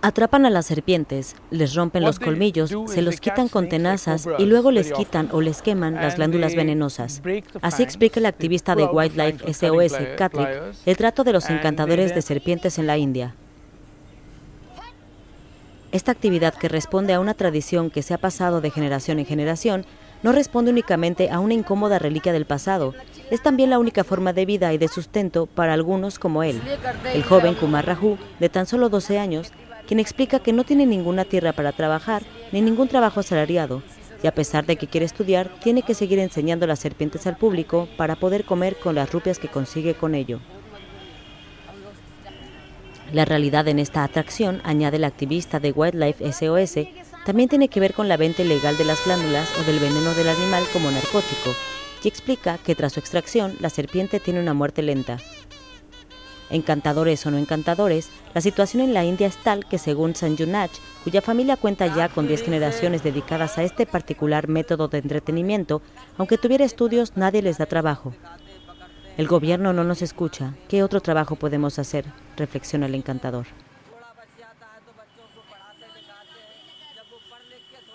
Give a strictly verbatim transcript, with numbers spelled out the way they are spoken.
Atrapan a las serpientes, les rompen los colmillos, se los quitan con tenazas y luego les quitan o les queman las glándulas venenosas. Así explica el activista de Wildlife S O S, Catholic, el trato de los encantadores de serpientes en la India. Esta actividad, que responde a una tradición que se ha pasado de generación en generación, no responde únicamente a una incómoda reliquia del pasado, es también la única forma de vida y de sustento para algunos como él, el joven Kumar Raju, de tan solo doce años, quien explica que no tiene ninguna tierra para trabajar ni ningún trabajo asalariado, y a pesar de que quiere estudiar, tiene que seguir enseñando las serpientes al público para poder comer con las rupias que consigue con ello. La realidad en esta atracción, añade el activista de Wildlife S O S, también tiene que ver con la venta ilegal de las glándulas o del veneno del animal como narcótico, y explica que tras su extracción la serpiente tiene una muerte lenta. Encantadores o no encantadores, la situación en la India es tal que, según Sanjunach, cuya familia cuenta ya con diez generaciones dedicadas a este particular método de entretenimiento, aunque tuviera estudios nadie les da trabajo. El gobierno no nos escucha, ¿qué otro trabajo podemos hacer?, reflexiona el encantador.